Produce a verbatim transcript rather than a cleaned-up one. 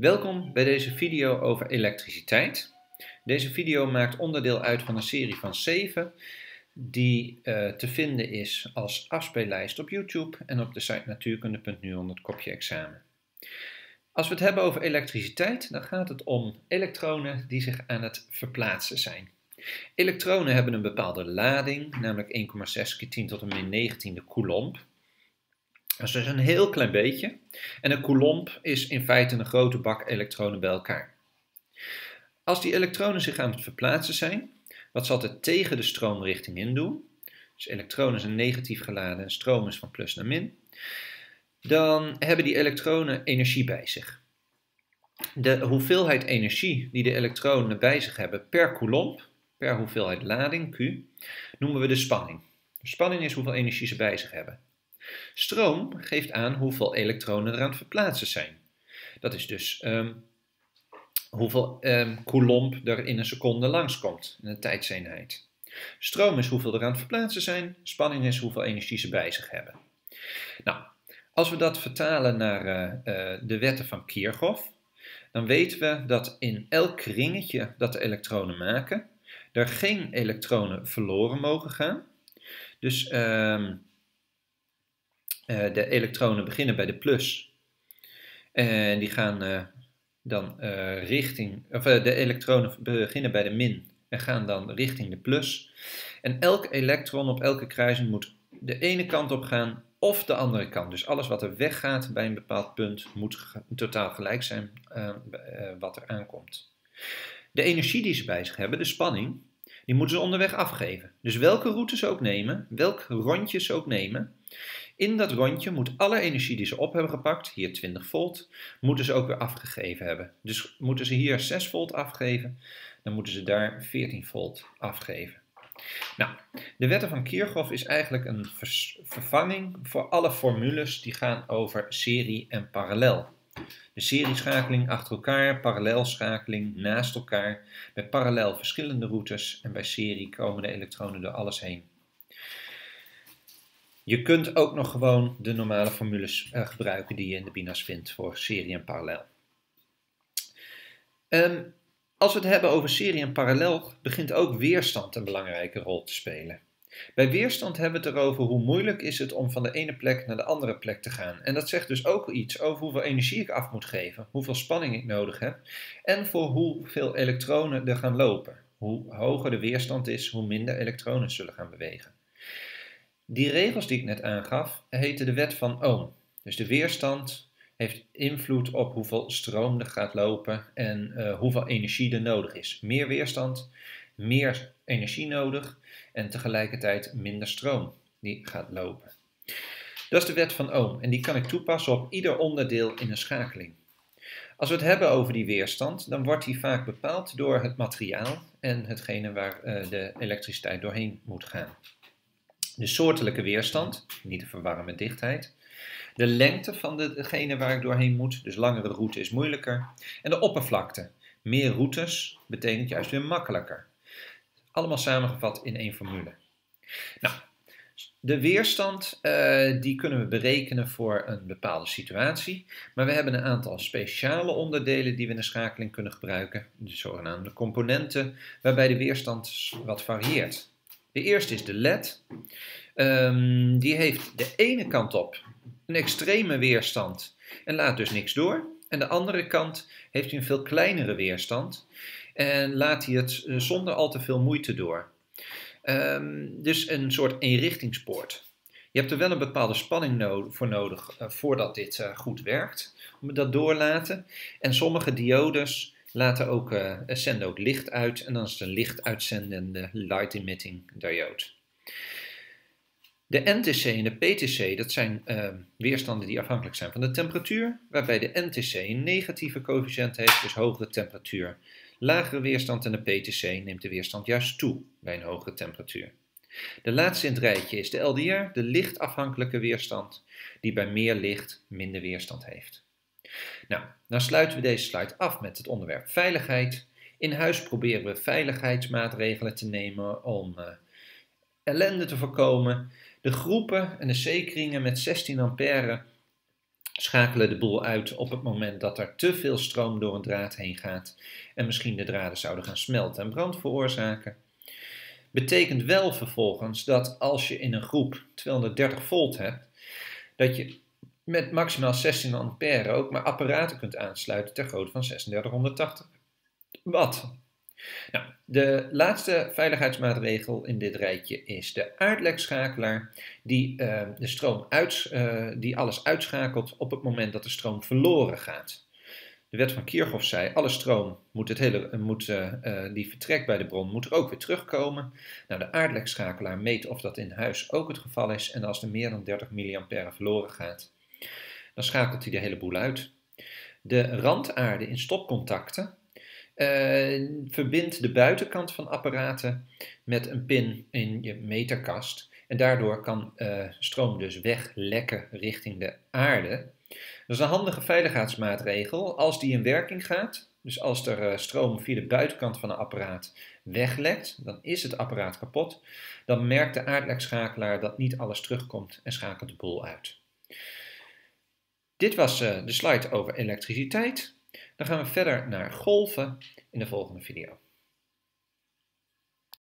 Welkom bij deze video over elektriciteit. Deze video maakt onderdeel uit van een serie van zeven die uh, te vinden is als afspeellijst op YouTube en op de site natuurkunde punt n u onder het kopje examen. Als we het hebben over elektriciteit, dan gaat het om elektronen die zich aan het verplaatsen zijn. Elektronen hebben een bepaalde lading, namelijk één komma zes keer tien tot de min negentiende coulomb. Dus dat is een heel klein beetje. En een coulomb is in feite een grote bak elektronen bij elkaar. Als die elektronen zich aan het verplaatsen zijn, wat zal het tegen de stroomrichting in doen? Dus elektronen zijn negatief geladen en stroom is van plus naar min. Dan hebben die elektronen energie bij zich. De hoeveelheid energie die de elektronen bij zich hebben per coulomb, per hoeveelheid lading, Q, noemen we de spanning. De spanning is hoeveel energie ze bij zich hebben. Stroom geeft aan hoeveel elektronen er aan het verplaatsen zijn. Dat is dus um, hoeveel um, coulomb er in een seconde langskomt, in een tijdseenheid. Stroom is hoeveel er aan het verplaatsen zijn, spanning is hoeveel energie ze bij zich hebben. Nou, als we dat vertalen naar uh, uh, de wetten van Kirchhoff, dan weten we dat in elk ringetje dat de elektronen maken, er geen elektronen verloren mogen gaan. Dus Um, Uh, de elektronen beginnen bij de plus en uh, die gaan uh, dan uh, richting, of uh, de elektronen beginnen bij de min en gaan dan richting de plus. En elk elektron op elke kruising moet de ene kant op gaan of de andere kant. Dus alles wat er weggaat bij een bepaald punt moet totaal gelijk zijn aan uh, wat er aankomt. De energie die ze bij zich hebben, de spanning, die moeten ze onderweg afgeven. Dus welke route ze ook nemen, welk rondje ze ook nemen, in dat rondje moet alle energie die ze op hebben gepakt, hier twintig volt, moeten ze ook weer afgegeven hebben. Dus moeten ze hier zes volt afgeven, dan moeten ze daar veertien volt afgeven. Nou, de wetten van Kirchhoff is eigenlijk een vervanging voor alle formules die gaan over serie en parallel. De serieschakeling achter elkaar, parallelschakeling naast elkaar, bij parallel verschillende routes en bij serie komen de elektronen door alles heen. Je kunt ook nog gewoon de normale formules uh, gebruiken die je in de BINAS vindt voor serie en parallel. Um, als we het hebben over serie en parallel, begint ook weerstand een belangrijke rol te spelen. Bij weerstand hebben we het erover hoe moeilijk is het om van de ene plek naar de andere plek te gaan. En dat zegt dus ook iets over hoeveel energie ik af moet geven, hoeveel spanning ik nodig heb en voor hoeveel elektronen er gaan lopen. Hoe hoger de weerstand is, hoe minder elektronen zullen gaan bewegen. Die regels die ik net aangaf, heten de wet van Ohm. Dus de weerstand heeft invloed op hoeveel stroom er gaat lopen en uh, hoeveel energie er nodig is. Meer weerstand, meer energie nodig en tegelijkertijd minder stroom die gaat lopen. Dat is de wet van Ohm en die kan ik toepassen op ieder onderdeel in een schakeling. Als we het hebben over die weerstand, dan wordt die vaak bepaald door het materiaal en hetgene waar uh, de elektriciteit doorheen moet gaan. De soortelijke weerstand, niet te verwarren met dichtheid. De lengte van degene waar ik doorheen moet, dus langere route is moeilijker. En de oppervlakte. Meer routes betekent juist weer makkelijker. Allemaal samengevat in één formule. Nou, de weerstand uh, die kunnen we berekenen voor een bepaalde situatie. Maar we hebben een aantal speciale onderdelen die we in de schakeling kunnen gebruiken. De zogenaamde componenten, waarbij de weerstand wat varieert. De eerste is de L E D. Um, die heeft de ene kant op een extreme weerstand en laat dus niks door. En de andere kant heeft hij een veel kleinere weerstand en laat hij het zonder al te veel moeite door. Um, dus een soort eenrichtingspoort. Je hebt er wel een bepaalde spanning no- voor nodig uh, voordat dit uh, goed werkt. Om dat doorlaten. En sommige diodes laten ook, uh, zenden ook licht uit en dan is het een licht uitzendende light emitting diode. De N T C en de P T C, dat zijn uh, weerstanden die afhankelijk zijn van de temperatuur, waarbij de N T C een negatieve coëfficiënt heeft, dus hogere temperatuur. Lagere weerstand en de P T C neemt de weerstand juist toe bij een hogere temperatuur. De laatste in het rijtje is de L D R, de lichtafhankelijke weerstand, die bij meer licht minder weerstand heeft. Nou, dan sluiten we deze slide af met het onderwerp veiligheid. In huis proberen we veiligheidsmaatregelen te nemen om uh, ellende te voorkomen. De groepen en de C-kringen met zestien ampère schakelen de boel uit op het moment dat er te veel stroom door een draad heen gaat en misschien de draden zouden gaan smelten en brand veroorzaken. Betekent wel vervolgens dat als je in een groep tweehonderddertig volt hebt, dat je met maximaal zestien ampère ook maar apparaten kunt aansluiten ter grootte van drieduizend zeshonderdtachtig watt. Nou, de laatste veiligheidsmaatregel in dit rijtje is de aardlekschakelaar die, uh, de stroom uit, uh, die alles uitschakelt op het moment dat de stroom verloren gaat. De wet van Kirchhoff zei, alle stroom moet het hele, moet, uh, uh, die vertrekt bij de bron moet er ook weer terugkomen. Nou, de aardlekschakelaar meet of dat in huis ook het geval is en als er meer dan dertig milliampère verloren gaat, dan schakelt hij de hele boel uit. De randaarde in stopcontacten uh, verbindt de buitenkant van apparaten met een pin in je meterkast en daardoor kan uh, stroom dus weglekken richting de aarde. Dat is een handige veiligheidsmaatregel als die in werking gaat. Dus als er stroom via de buitenkant van een apparaat weglekt, dan is het apparaat kapot. Dan merkt de aardlekschakelaar dat niet alles terugkomt en schakelt de boel uit. Dit was de slide over elektriciteit. Dan gaan we verder naar golven in de volgende video.